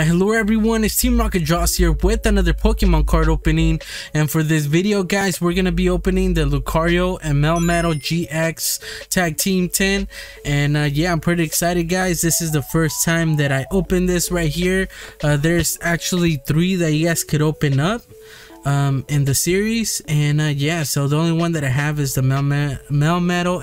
Alright, hello everyone, it's TeamRocketDraws here with another Pokemon card opening, and for this video guys we're going to be opening the Lucario and Melmetal GX Tag Team 10, and yeah, I'm pretty excited guys. This is the first time that I opened this right here. There's actually 3 that you guys could open up in the series, and yeah, so the only one that I have is the Melmetal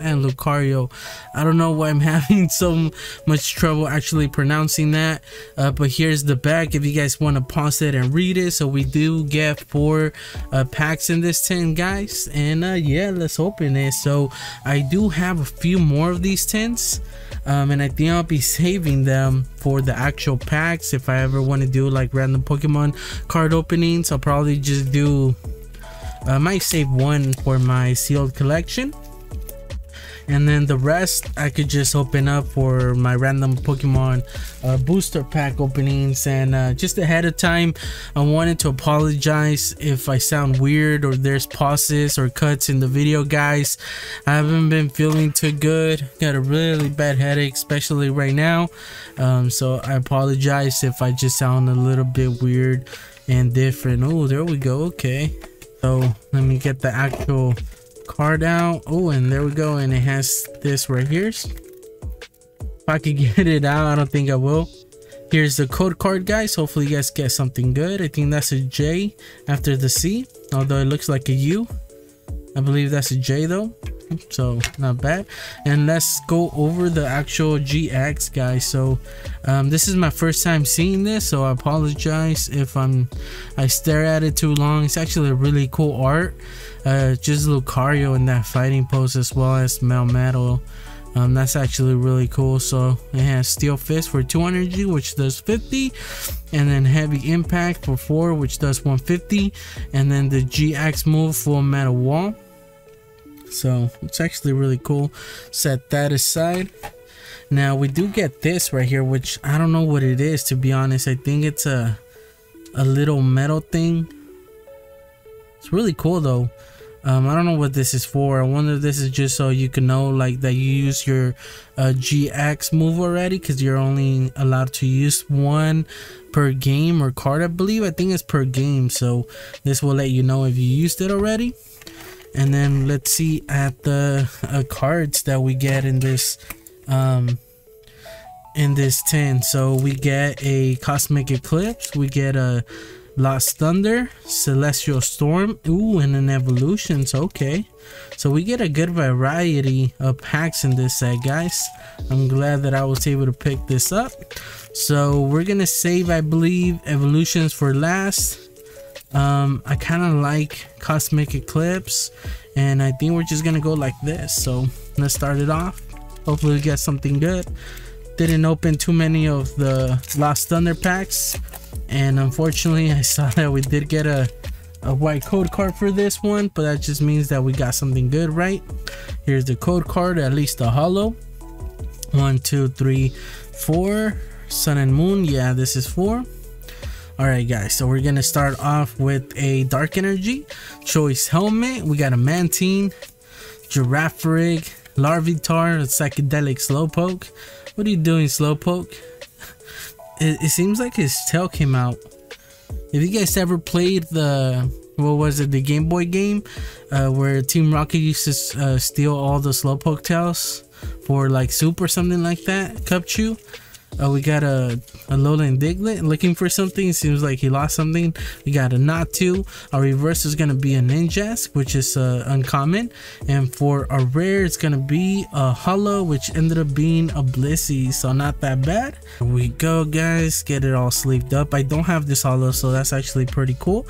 and Lucario. I don't know why I'm having so much trouble actually pronouncing that, but here's the back if you guys want to pause it and read it. So we do get 4 packs in this 10 guys, and yeah, let's open it. So I do have a few more of these 10s, and I think I'll be saving them for the actual packs. If I ever want to do like random Pokemon card openings, I'll probably just do I might save one for my sealed collection, and then the rest I could just open up for my random Pokemon booster pack openings. And just ahead of time, I wanted to apologize if I sound weird or there's pauses or cuts in the video guys. I haven't been feeling too good, got a really bad headache especially right now, so I apologize if I just sound a little bit weird and different. Oh, there we go. Okay, so let me get the actual card out. Oh, and there we go, and it has this right here. If I could get it out, I don't think I will. Here's the code card guys, hopefully you guys get something good. I think that's a J after the C, although it looks like a U. I believe that's a J though, so not bad. And let's go over the actual GX guys. So this is my first time seeing this, so I apologize if I stare at it too long. It's actually a really cool art. Just Lucario in that fighting pose as well as Melmetal. That's actually really cool. So it has Steel Fist for 2 energy, which does 50, and then Heavy Impact for 4, which does 150, and then the GX move, Full Metal Wall. So it's actually really cool. Set that aside. Now we do get this right here, which I don't know what it is, to be honest. I think it's a little metal thing. It's really cool though. I don't know what this is for. I wonder if this is just so you can know like that you use your GX move already, because you're only allowed to use 1 per game or card, I believe. I think it's per game, so this will let you know if you used it already. And then let's see at the cards that we get in this 10. So we get a Cosmic Eclipse, we get a Lost Thunder, Celestial Storm, ooh, and an Evolutions. Okay, so we get a good variety of packs in this set guys. I'm glad that I was able to pick this up. So we're gonna save, I believe, Evolutions for last. I kind of like Cosmic Eclipse, and I think we're just gonna go like this. So let's start it off, hopefully we get something good. Didn't open too many of the Lost Thunder packs, and unfortunately I saw that we did get a white code card for this one, but that just means that we got something good, right? Here's the code card, at least a holo. 1, 2, 3, 4 Sun and Moon. Yeah, this is 4. Alright guys, so we're gonna start off with a Dark Energy, Choice Helmet, we got a Mantine, Giraffe Rig, Larvitar, Psychedelic Slowpoke. What are you doing, Slowpoke? It seems like his tail came out. If you guys ever played the, what was it, the Game Boy game, where Team Rocket used to steal all the Slowpoke tails for like soup or something like that, Cupchew. We got a Alolan Diglett looking for something. It seems like he lost something. We got a Natu. Our reverse is going to be a Ninjask, which is uncommon. And for our rare, it's going to be a holo, which ended up being a Blissey. So not that bad. Here we go, guys. Get it all sleeved up. I don't have this holo, so that's actually pretty cool.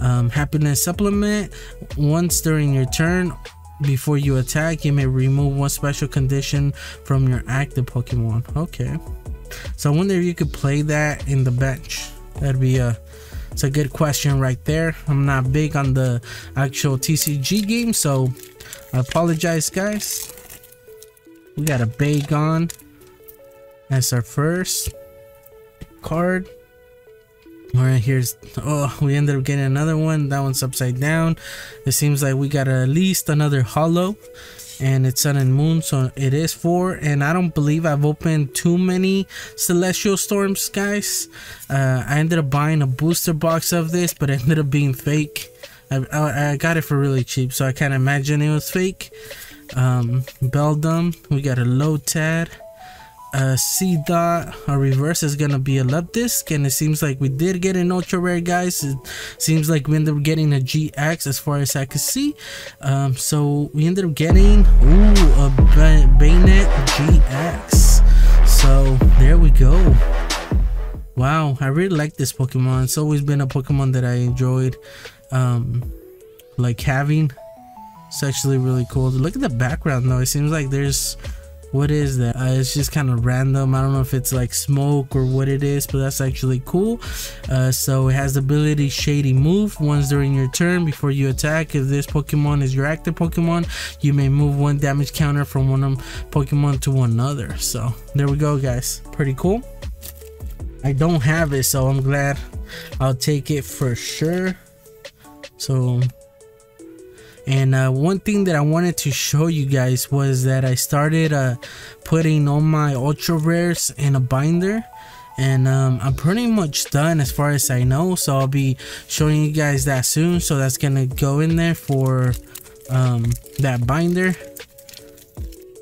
Happiness Supplement. Once during your turn, before you attack, you may remove 1 special condition from your active Pokemon. Okay. So I wonder if you could play that in the bench. That'd be it's a good question right there. I'm not big on the actual TCG game, so I apologize guys. We got a Bayonet. That's our first card. Alright, here's, oh, we ended up getting another one. That one's upside down. It seems like we got at least another holo. and it's Sun and Moon, so it is 4. And I don't believe I've opened too many Celestial Storms, guys. I ended up buying a booster box of this, but it ended up being fake. I got it for really cheap, so I can't imagine it was fake. Beldum, we got a Lotad, a C-Dot, a reverse is gonna be a Leptisk, and it seems like we did get an ultra rare, guys. It seems like we ended up getting a GX as far as I could see. So we ended up getting a Bayonet GX, so there we go. Wow, I really like this Pokemon. It's always been a Pokemon that I enjoyed like having. It's actually really cool. Look at the background though, it seems like there's, what is that? It's just kind of random. I don't know if it's like smoke or what it is, but that's actually cool. So it has the ability Shady Move. Once during your turn before you attack, if this Pokemon is your active Pokemon, you may move one damage counter from one Pokemon to another. So there we go, guys, pretty cool. I don't have it, so I'm glad. I'll take it for sure. So, and one thing that I wanted to show you guys was that I started putting all my ultra rares in a binder, and I'm pretty much done as far as I know, so I'll be showing you guys that soon. So that's gonna go in there for that binder.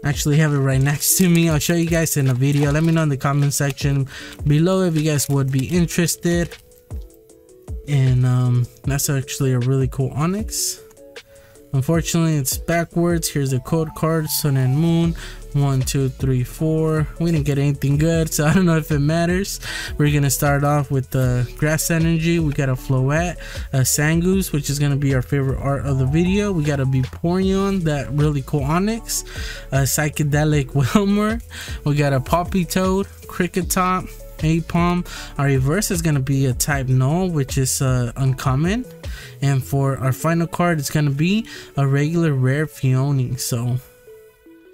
Actually have it right next to me. I'll show you guys in a video. Let me know in the comment section below if you guys would be interested. And that's actually a really cool Onyx. Unfortunately, it's backwards. Here's the code card, Sun and Moon, 1 2 3 4. We didn't get anything good, so I don't know if it matters. We're gonna start off with the grass energy. We got a Floette, a Sangoose, which is gonna be our favorite art of the video. We got a Vaporeon, that really cool Onyx, a psychedelic Wilmer. We got a Poppy Toad, Cricketop, Apom. Our reverse is going to be a type null, which is uncommon. And for our final card, it's going to be a regular rare Fione. So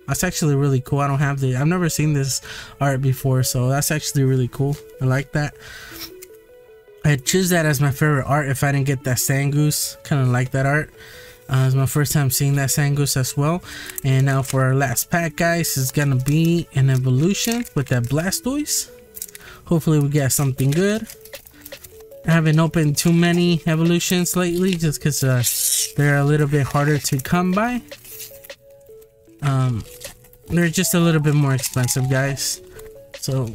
that's actually really cool. I don't have the, I've never seen this art before, so that's actually really cool. I like that. I'd choose that as my favorite art if I didn't get that Sangoose. Kind of like that art. It's my first time seeing that Sangoose as well. And now for our last pack, guys, it's going to be an evolution with that Blastoise. Hopefully we get something good. I haven't opened too many evolutions lately just because they're a little bit harder to come by. They're just a little bit more expensive, guys. So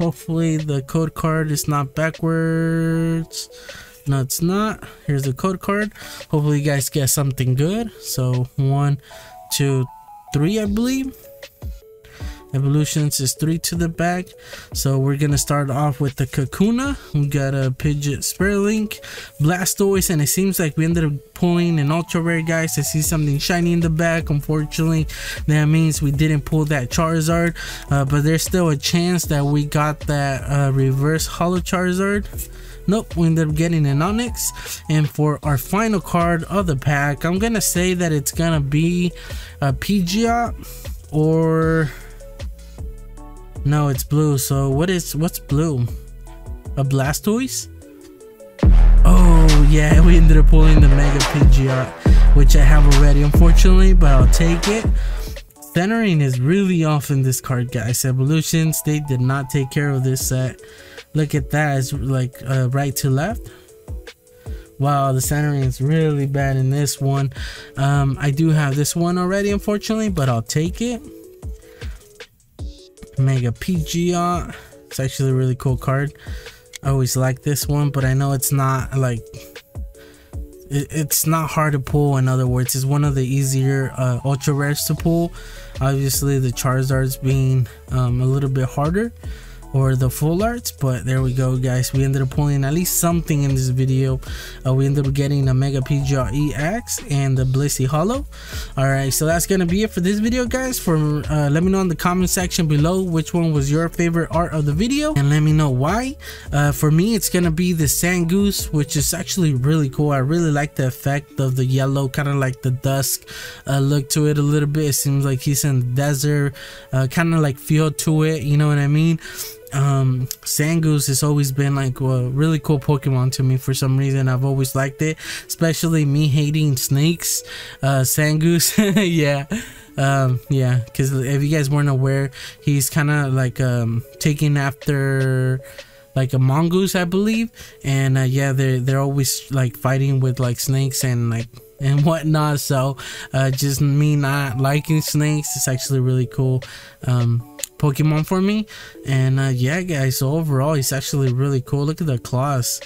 hopefully the code card is not backwards. No, it's not. Here's the code card. Hopefully you guys get something good. So 1 2 3, I believe. Evolutions is 3 to the back. So we're gonna start off with the Kakuna. We got a Pidgeot, Spirulink, Blastoise, and it seems like we ended up pulling an ultra rare, guys. I see something shiny in the back. Unfortunately, that means we didn't pull that Charizard, but there's still a chance that we got that reverse holo Charizard. Nope, we ended up getting an Onyx. And for our final card of the pack, I'm gonna say that it's gonna be a Pidgeot, or no, it's blue. So what's blue? A Blastoise? Oh yeah, we ended up pulling the Mega Pidgeot, which I have already, unfortunately, but I'll take it. Centering is really off in this card, guys. Evolutions, they did not take care of this set. Look at that, it's like right to left. Wow, the centering is really bad in this one. I do have this one already, unfortunately, but I'll take it. Mega Pidgeot, it's actually a really cool card. I always like this one, but I know it's not like it's not hard to pull. In other words, it's one of the easier ultra rares to pull. Obviously the Charizards being a little bit harder, or the full arts, but there we go, guys. We ended up pulling at least something in this video. We ended up getting a Mega Pidgeot EX and the Blissey Holo. Alright, so that's gonna be it for this video, guys. Let me know in the comment section below which one was your favorite art of the video, and let me know why. For me, it's gonna be the Sangoose, which is actually really cool. I really like the effect of the yellow, kind of like the dusk look to it a little bit. It seems like he's in the desert, kind of like feel to it, you know what I mean? Zangoose has always been like a really cool Pokemon to me. For some reason, I've always liked it, especially me hating snakes. Zangoose, yeah. Yeah, because if you guys weren't aware, he's kind of like taking after like a mongoose, I believe. And yeah, they're always like fighting with like snakes and like and whatnot. So just me not liking snakes, it's actually really cool Pokemon for me. And yeah guys, so overall it's actually really cool. Look at the claws.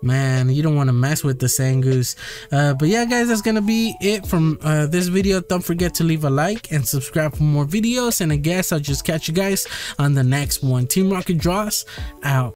Man, you don't want to mess with the Zangoose. But yeah guys, that's gonna be it from this video. Don't forget to leave a like and subscribe for more videos, and I guess I'll just catch you guys on the next one. Team Rocket Draws out.